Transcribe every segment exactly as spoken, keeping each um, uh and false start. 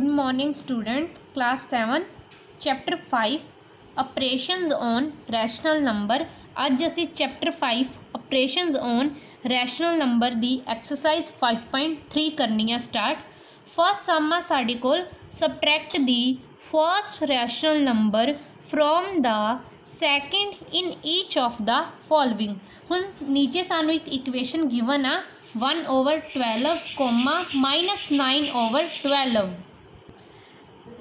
Good morning students. Class seven chapter five operations on rational number. आज जैसे chapter five operations on rational number दी exercise five point three करनी है start. First sum साढ़े कोल subtract the first rational number from the second in each of the following. हुण नीचे सानू एक इक्वेशन गिवन आ one over twelve comma minus nine over twelve.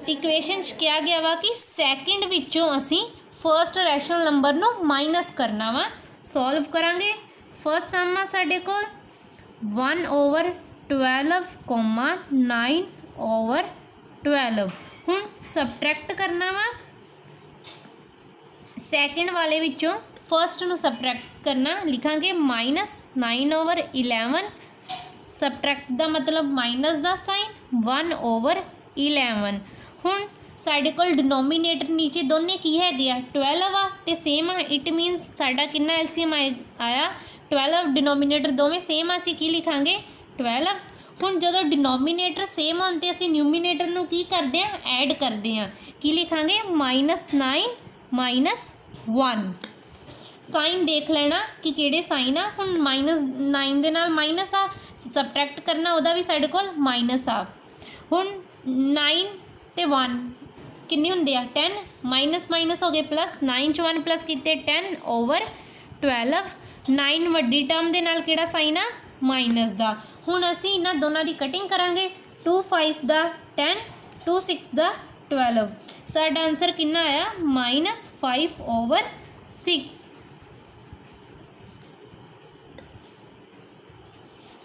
Equation क्या गया वा कि सैकेंड विचों असी फस्ट रैशनल नंबर नू माइनस करना वा। सॉल्व करांगे फस्ट सम आ साडे कोल one over twelve comma nine over twelve. हुण सबट्रैक्ट करना वा सैकेंड वाले विचों फस्ट नू सबट्रैक्ट करना। लिखांगे minus nine over eleven subtract का मतलब माइनस का साइन वन ओवर इलेवन। हुण साढ़े कोल डिनोमीनेटर नीचे दोनों की है गया ट्वेल्व आ तो सेम आ। इट मीनस साढ़ा कितना एलसीएम आया ट्वेल्व डिनोमीनेटर दोवें सेम आसी की लिखांगे ट्वेल्व। हुण जदों डिनोमीनेटर सेम होते असी न्यूमीनेटर नू की करते हैं ऐड करते हैं की लिखांगे minus nine minus one. Sign देख लेना कि किहड़े साइन आ। हुण माइनस नाइन दे नाल माइनस आ सबट्रैक्ट करना उहदा भी साडे कोल माइनस आ। हुण नाइन ते वन कितने हुंदे आ टेन। माइनस माइनस हो गए प्लस नाइन च वन प्लस कीते टेन ओवर ट्वेल्व। नाइन वड्डी टर्म दे नाल किहड़ा साइन आ माइनस दा। हुण असीं इन्हां दोनां दी कटिंग करांगे टू फाइव दा टेन टू सिक्स दा ट्वेल्व। साडा आंसर कितना आया minus five over six.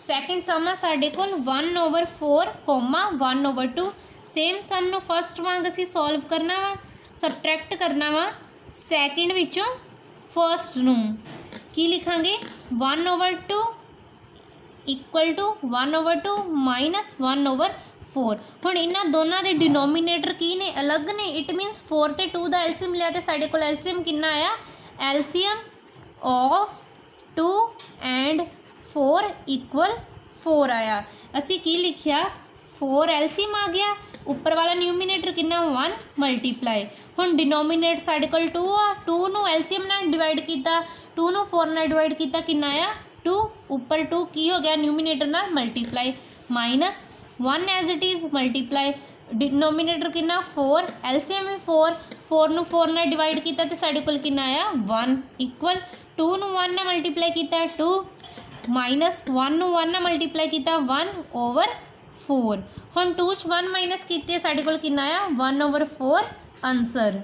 Second sum आ साडे कोल one over four comma one over two. Same sum नू फस्ट वांग असी सॉल्व करना वा सबट्रैक्ट करना वा सैकेंड विचों फस्ट नू की लिखांगे one over two equal to one over two minus one over four. हुण इन्हां दोनों के डिनोमीनेटर की ने अलग ने। इट मीनस फोर तो टू का एलसीएम लिया तो साडे कोल एलसीएम कितना आया LCM of two and four equal four आया। असी की लिखिया फोर एलसीएम आ गया। उपर वाला न्यूमीनेटर कितना वन मल्टीप्लाई। हुण डिनोमीनेटर साडे कोल टू आ टू नू एलसीएम नाल डिवाइड किया टू नू फोर नाल डिवाइड किया कितना आया टू। उपर टू की हो गया न्यूमीनेटर नाल multiply minus one as it is multiply denominator कितना फोर एलसीएम भी फोर फोर नू फोर नाल डिवाइड किया तो साडे कोल कितना आया वन इक्वल टू नू वन नाल मल्टीप्लाई किया टू माइनस वन नू वन नाल मल्टीप्लाई किया वन ओवर फोर। हुण टू च वन माइनस कीते साडे कोल कितना आया one over four answer.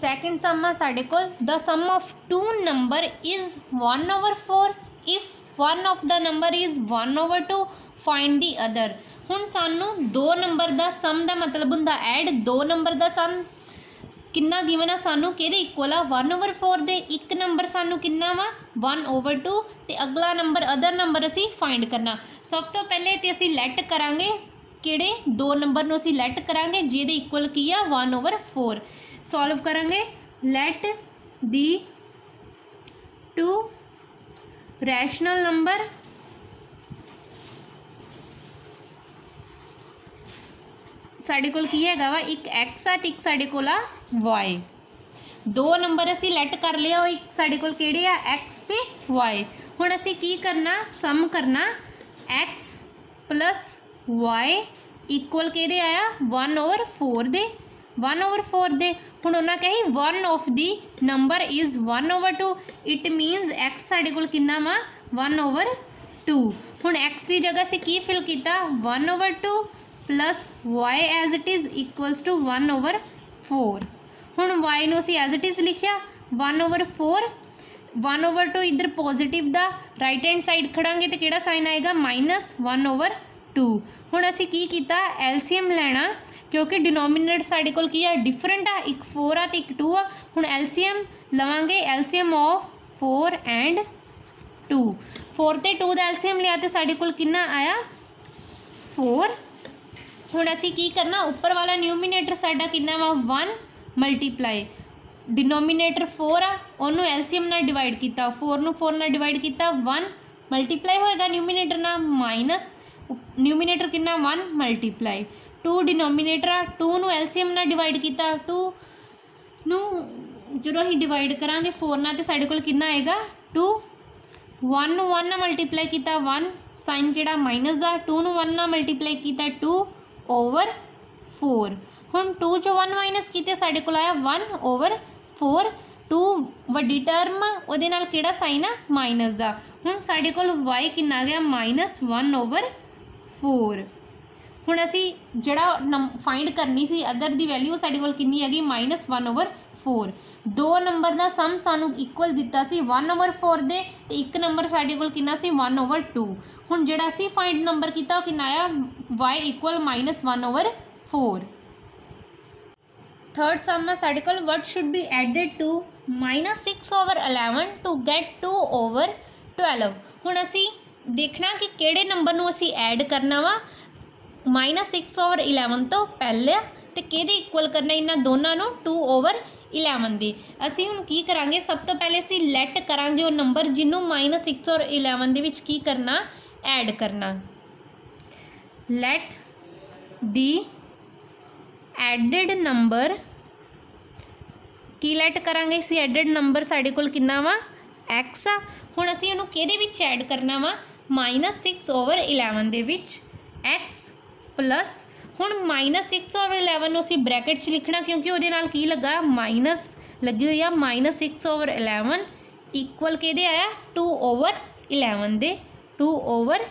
Second sum आ साडे कोल the sum of to number is one over four if one of the number is one over two find the other. हुण सानू दो नंबर दा सम दा मतलब हुंदा ऐड। दो नंबर दा सम कितना गिवन आ सानू किहदे इक्वल आ वन ओवर फोर दे। एक नंबर सानू कितना वा वन ओवर टू ते अगला नंबर अदर नंबर असी फाइंड करना। सब तो पहले तो असी लैट करांगे किहड़े दो नंबर नू असी लैट करांगे जिहदे इक्वल की आ वन ओवर फोर। सॉल्व करांगे let the two rational number साढ़े कोल की हैगा वा एक एक्स आ एक साढ़े कोल आ वाई। दो नंबर असी लैट कर लिया एक साढ़े कोल केड़े आ एक्स ते वाई। हुण असी की करना सम करना एक्स प्लस वाई इक्वल केड़े आया वन ओवर फोर दे वन ओवर फोर दे। हुण उन्हां कही one of the number is one over two it means x साढ़े कोल कितना वा वन ओवर टू। हुण एक्स की जगह से की फिल किया one over two plus Y as it is equals to one over four. हुण वाई नू असीं एज इट इज़ लिखिया one over four one over two इधर पॉजिटिव दा राइट हैंड साइड खड़ांगे तो किहड़ा साइन आएगा माइनस वन ओवर टू। हुण असीं की कीता एलसीएम लैना क्योंकि डिनोमीनेटर साडे कोल की आ डिफरेंट आ एक फोर आ ते एक टू आ। हुण एलसीएम लवांगे LCM of four and two. Four ते टू दा एलसीएम लिया तो साडे कोल कितना आया फोर। हुण असी की करना उपर वाला न्यूमीनेटर साडा कितना वा वन मल्टीप्लाई डिनोमीनेटर फोर आ उहनूं एलसीएम नाल डिवाइड किया फोर नू फोर नाल डिवाइड किया वन मल्टीप्लाई होएगा न्यूमिनेटर ना माइनस, न्यूमिनेटर कितना one multiply two, denominator two नू एलसीएम ना डिवाइड किया टू नू जो अं डिवाइड करा फोर ना तो साढ़े कोल कितना आएगा टू, वन नू वन ना मल्टीप्लाई किया वन, साइन किहड़ा माइनस का, टू नू वन ना मल्टीप्लाई किया टू ओवर फोर, हम टू चो वन माइनस किए साढ़े कोल आया वन ओवर फोर, टू वड्डी टर्म उहदे नाल किहड़ा साइन आ माइनस का, हम साढ़े कोल वाई कितना आ गया माइनस वन ओवर फोर। हुण असी जिहड़ा नम फाइंड करनी सी अदर दी वैल्यू साढ़े कोल कितनी हैगी माइनस वन ओवर फोर, दो नंबर का सम सानू इक्वल दिता सी वन ओवर फोर दे, ते एक नंबर साढ़े कोल कितना सी वन ओवर टू, हुण जिहड़ा असी फाइंड नंबर किया वो कितना आया y equal minus one over four. Third sum में साढ़े कोल what should be added to minus six over eleven to get two over twelve, हुण असी देखना कि किहड़े नंबर नूं असी ऐड करना वा माइनस सिक्स ओवर इलेवन तो पहले, तो किहदे इक्वल करना इन्होंने दोनों नूं टू ओवर इलेवन दी। असी हुण की करांगे सब तो पहले असी लैट करांगे वो नंबर जिन्हों माइनस सिक्स और इलेवन दे विच की करना ऐड करना, लैट दी एडिड नंबर की लैट करांगे असी एडिड नंबर साढ़े कोल कितना वा एक्स आ, हुण असी उहनूं किहदे विच ऐड करना वा माइनस सिक्स ओवर इलेवन दे विच एक्स प्लस, हुण माइनस सिक्स ओवर इलेवन असी ब्रैकेट च लिखना क्योंकि उहदे नाल की लगा माइनस लगी हुई आ, minus six over eleven equal किहदे आया टू ओवर इलेवन दे, टू ओवर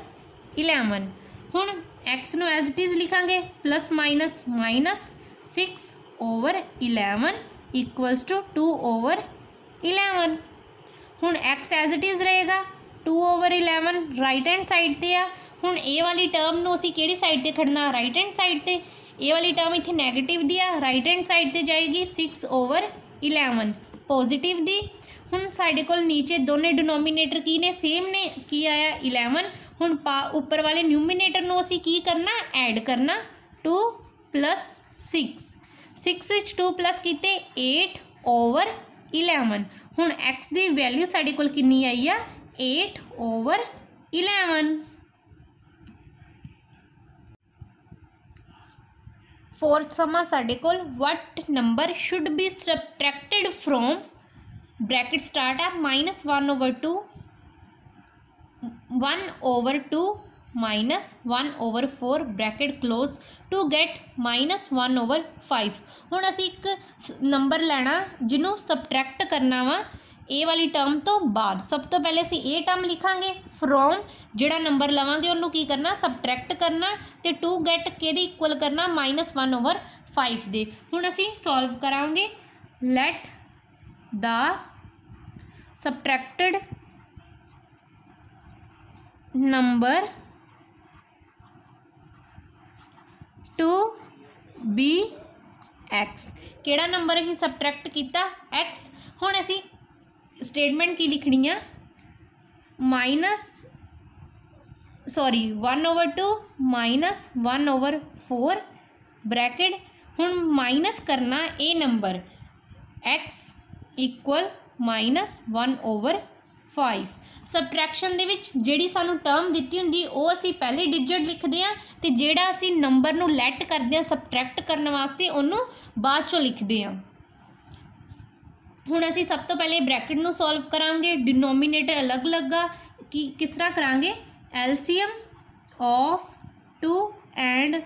इलेवन, हुण एक्स नूं एज इट इज़ लिखांगे plus minus minus six over eleven equals to two over eleven, हुण एक्स एज इट इज़ रहेगा two over eleven right hand side ते आ, हुण ए वाली टर्म नूं असीं किहड़ी साइड ते खड़ना राइट हैंड साइड ते, ए वाली टर्म इत्थे नैगेटिव दी आ राइट हैंड साइड ते जाएगी सिक्स ओवर इलेवन पॉजिटिव दी, हुण साडे कोल नीचे दोने डिनोमिनेटर की ने सेम ने की आया इलेवन, हुण पा उपर वाले न्यूमिनेटर नूं असीं की करना ऐड करना टू प्लस सिक्स, सिक्स विच टू प्लस कीते एट ओवर इलेवन, हुण एक्स की वैल्यू साडे कोल कितनी आई आ eight over eleven. Fourth sum साडे कोल what number should be subtracted from bracket start है minus one over two, one over two minus one over four bracket close to get minus one over five, हुण असी एक number लैना जिन्हों subtract करना वा ए वाली टर्म तो बाद, सब तो पहले असी ए टर्म लिखांगे फ्रॉम जिहड़ा नंबर लवांगे उन्होंने की करना सबट्रैक्ट करना, तो टू गैट किहदे इक्वल करना माइनस वन ओवर फाइव दे, हुण असी सॉल्व करांगे let the subtracted number to be x, किहड़ा नंबर असी सबट्रैक्ट किया एक्स, हुण असी स्टेटमेंट की लिखनी है minus sorry one over two minus one over four bracket, हुण माइनस करना ए number x equal minus one over five, subtraction दे विच जिहड़ी सानू टर्म दित्ती हुंदी ओह असी पहले डिजिट लिखदे आ, ते जिहड़ा असी नंबर नू लैट करदे आ सबट्रैक्ट करने वास्ते उहनू बाद चों लिखदे आ। हुण असी सब तो पहले ब्रैकेट नू सॉल्व करांगे, डिनोमिनेटर अलग लगा कि किस तरह करांगे LCM of two and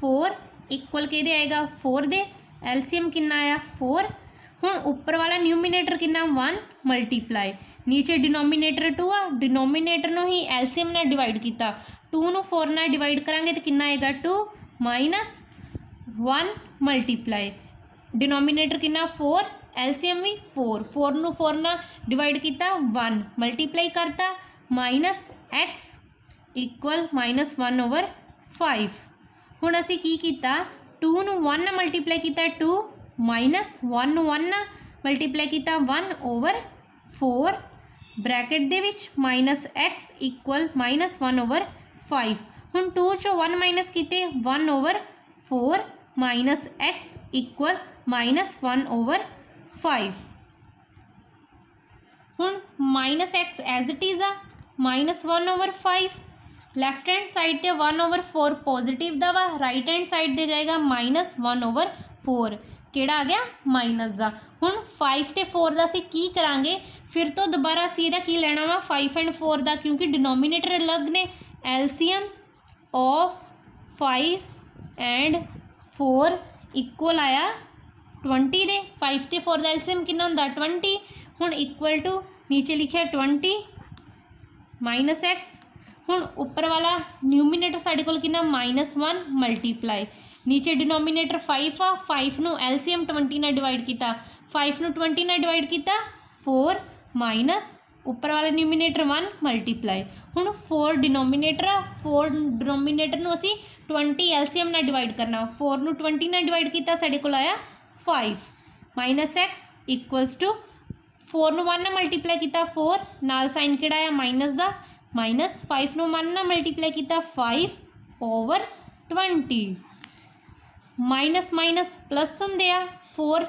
four equal किहदे आएगा फोर दे, एलसीएम कितना आया फोर, हुण उपर वाला न्यूमिनेटर कितना वन मल्टीप्लाई नीचे डिनोमिनेटर टू आ, डिनोमिनेटर नू ही एलसीएम नाल डिवाइड किया टू नू फोर नाल डिवाइड करांगे तो कितना आएगा two minus one multiply denominator कितना फोर एलसीएम भी फोर, फोर नू फोर ना डिवाइड किया वन मल्टीप्लाई करता minus x equal minus one over five, हुण असी की किया टू नू वन ना मल्टीप्लाई किया टू माइनस वन नू वन ना मल्टीप्लाई किया वन ओवर फोर ब्रैकेट दे विच minus x equal minus one over five, हुण टू चो वन माइनस किए one over four minus x equal minus one over five, हुण minus x as it is आ minus one over five. Left hand side से one over four positive दवा, right hand side दे जाएगा minus one over four. केड़ा आ गया minus का। हूँ फाइव तो फोर का असी की करांगे, फिर तो दोबारा सीधा की लेना वा फाइव एंड फोर का, क्योंकि डिनोमीनेटर अलग ने। LCM of five and four equal आया ट्वेंटी दे। फाइव तो फोर का एलसीएम कितना होंदा ट्वेंटी। हूँ इक्वल टू नीचे लिखिया ट्वेंटी माइनस एक्स। हूँ उपर वाला न्यूमीनेटर साढ़े कोल कितना माइनस वन मल्टीप्लाई, नीचे डिनोमीनेटर फाइव आ। फाइव नू एलसीएम ट्वेंटी ना डिवाइड किया, फाइव नू ट्वेंटी ना डिवाइड किया फोर माइनस उपर वाला न्यूमीनेटर वन मल्टीप्लाई। हूँ फोर डिनोमीनेटर आ, फोर डिनोमीनेटर नू असी ट्वेंटी एलसीएम ना डिवाइड करना। फोर नू ट्वेंटी ना डिवाइड किया साढ़े कोल आया five minus x equals to four नू वन ना मल्टीप्लाई किया फोर, नाल साइन किहड़ा आया माइनस का, माइनस फाइव नू वन ना मल्टीप्लाई किया five over twenty. Minus minus plus होंदे आ, फोर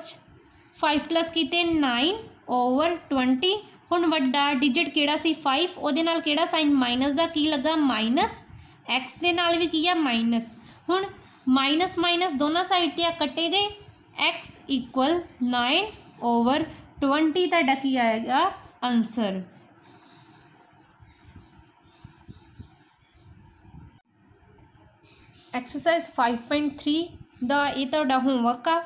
फाइव प्लस किते नाइन ओवर ट्वेंटी। हुण वड्डा डिजिट केड़ा सी फाइव, उहदे नाल केड़ा साइन माइनस का की लगा माइनस, एक्स दे नाल भी की आ माइनस। हुण माइनस माइनस दोनों साइड ते आ कटे गए, x equal nine over twenty तुहाडा की आएगा answer. Exercise five point three दा ये होमवर्क आ।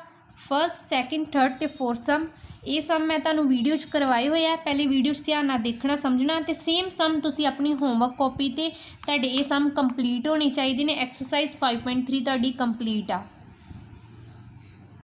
फस्ट सैकेंड थर्ड तो फोर्थ सम, ये सम मैं तुहानूं वीडियो च करवाए हुए आ, पहले वीडियो ध्यान नाल देखना समझना। तो सेम सम तुसीं अपनी होमवर्क कॉपी ते तुहाडे ये सम कंप्लीट होने चाहिए ने। एक्सरसाइज फाइव पॉइंट थ्री तुहाडी कंप्लीट आ।